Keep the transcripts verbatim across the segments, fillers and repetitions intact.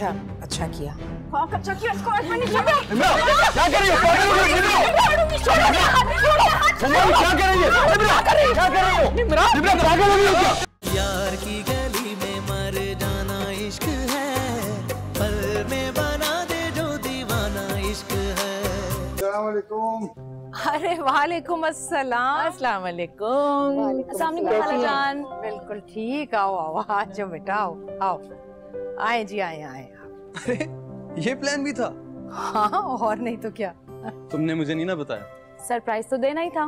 अच्छा अच्छा किया। अच्छा किया इसको आज मैंने छोड़ा। क्या करेंगे? क्या करेंगे? क्या करेंगे? यार की गली में मर जाना इश्क है, पल में बना दे जो दीवाना इश्क है। अस्सलामुअलैकुम। अरे वालेकुम अस्सलाम। अस्सलामुअलैकुम। अस्सलामुअलैकुम जान। बिल्कुल ठीक। आओ आओ आज जो बेटा आओ आए जी आए आए। अरे ये प्लान भी था? हाँ और नहीं तो क्या। तुमने मुझे नहीं ना बताया। सरप्राइज तो देना ही था।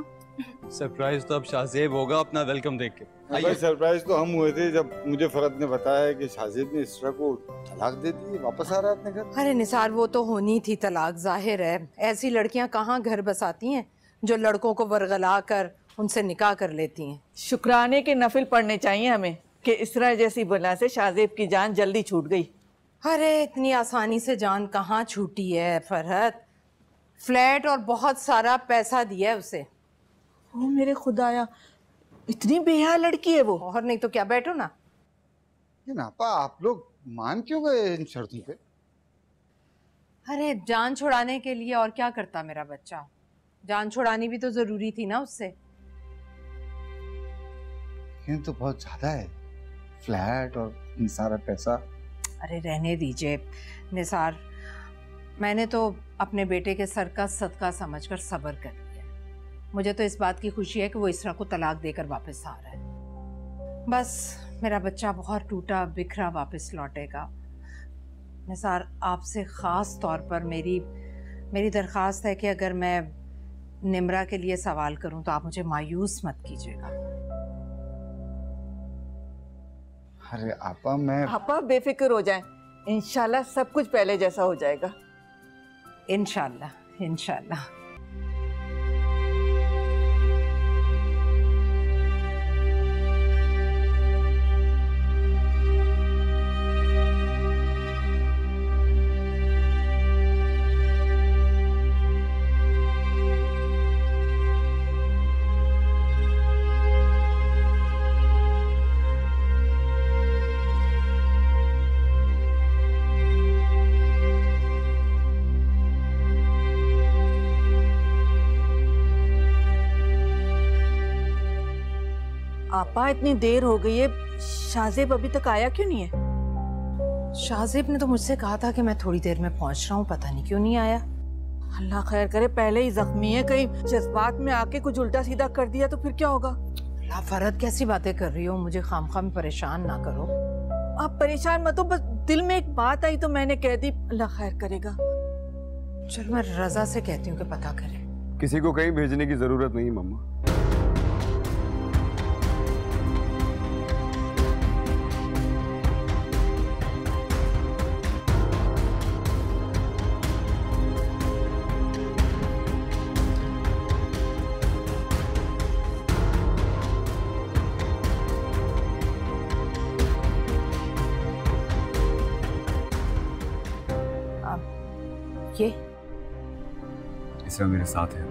सरप्राइज तो अब शाहजेब होगा अपना वेलकम देख के। भाई सरप्राइज तो हम हुए थे जब मुझे फरहत ने बताया कि शाहजेब ने इस्रा को तलाक दे दी, वापस आ रहा है अपने घर। अरे निसार वो तो होनी थी तलाक, जाहिर है ऐसी लड़कियाँ कहाँ घर बसाती हैं जो लड़कों को वरगला कर उनसे निकाह कर लेती हैं। शुक्राने के नफिल पढ़ने चाहिए हमें कि इसरा जैसी बला से शाहजेब की जान जल्दी छूट गई। अरे इतनी आसानी से जान कहाँ छूटी है फरहत, फ्लैट और बहुत सारा पैसा दिया है उसे। ओ मेरे खुदाया इतनी बेहाल लड़की है वो। और नहीं तो क्या। बैठो ना। ये नापा आप लोग मान क्यों गए इन शर्तों पे? अरे जान छुड़ाने के लिए और क्या करता मेरा बच्चा, जान छुड़ानी भी तो जरूरी थी ना उससे। ये तो बहुत ज्यादा है फ्लैट और सारा पैसा। अरे रहने दीजिए निसार, मैंने तो अपने बेटे के सर का सदका समझकर सब्र कर लिया। मुझे तो इस बात की खुशी है कि वो इसरा को तलाक देकर वापस आ रहा है। बस मेरा बच्चा बहुत टूटा बिखरा वापस लौटेगा। निसार आपसे ख़ास तौर पर मेरी मेरी दरख्वास्त है कि अगर मैं निमरा के लिए सवाल करूं तो आप मुझे मायूस मत कीजिएगा। अरे आपा मैं आपा बेफिक्र हो जाएं, इंशाल्लाह सब कुछ पहले जैसा हो जाएगा। इंशाल्लाह इंशाल्लाह। आपा इतनी देर हो गई है, शाहजेब अभी तक आया क्यों नहीं है? शाहजेब ने तो मुझसे कहा था कि मैं थोड़ी देर में पहुंच रहा हूँ, पता नहीं क्यों नहीं आया। अल्लाह खैर करे, पहले ही जख्मी है, कहीं जज्बात में आके कुछ उल्टा सीधा कर दिया तो फिर क्या होगा। अल्लाह फरहत कैसी बातें कर रही हो, मुझे खाम खाम परेशान ना करो। आप परेशान मत हो, बस दिल में एक बात आई तो मैंने कह दी, अल्लाह खैर करेगा। चलो मैं रजा से कहती हूँ कि पता करे। किसी को कहीं भेजने की जरूरत नहीं मम्मा। ये इसरा मेरे साथ है।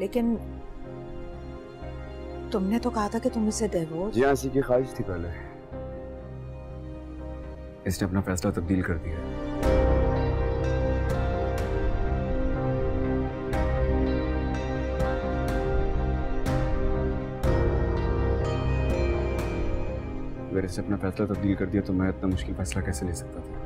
लेकिन तुमने तो कहा था कि तुम इसे डिवोर्स। जी इसी की ख्वाहिश थी पहले, इसने अपना फैसला तब्दील कर दिया। अगर इसने अपना फैसला तब्दील कर दिया तो मैं इतना मुश्किल फैसला कैसे ले सकता था।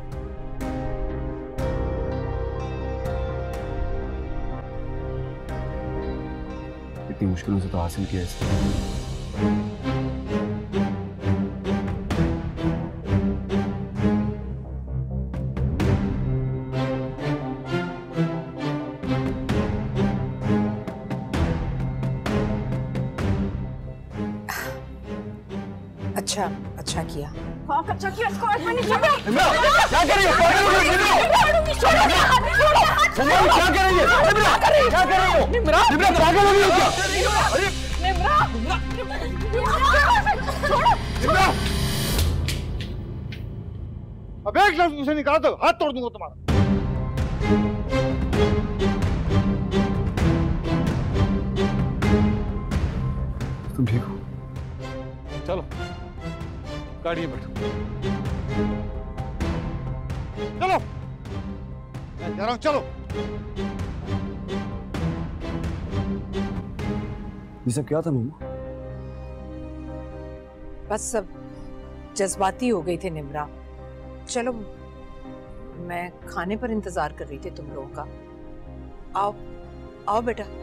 इतनी मुश्किलों से तो हासिल किया इसने। अच्छा अच्छा किया। अच्छा किया इसको आज मैंने छोड़ा। क्या करेंगे? क्या करेंगे? क्या करेंगे? निमरा निमरा भागो लोगे क्या? अरे निमरा निमरा अब एक लफ्ज़ मुझसे निकाल दो, हाथ तोड़ दूंगा तुम्हारा। तुम ठीक हो? चलो गाड़ी में बैठो, चलो मैं जा रहा हूं, चलो। ये सब क्या था मम्मा? बस सब जज्बाती हो गई थी निम्रा। चलो मैं खाने पर इंतजार कर रही थी तुम लोगों का। आओ आओ बेटा, चलो।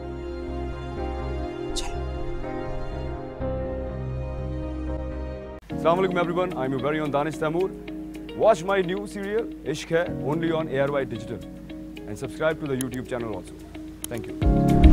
Assalamualaikum everyone, I'm your very own Danish Taimoor. Watch my new serial Ishq Hai only on A R Y Digital and subscribe to the YouTube channel also. Thank you.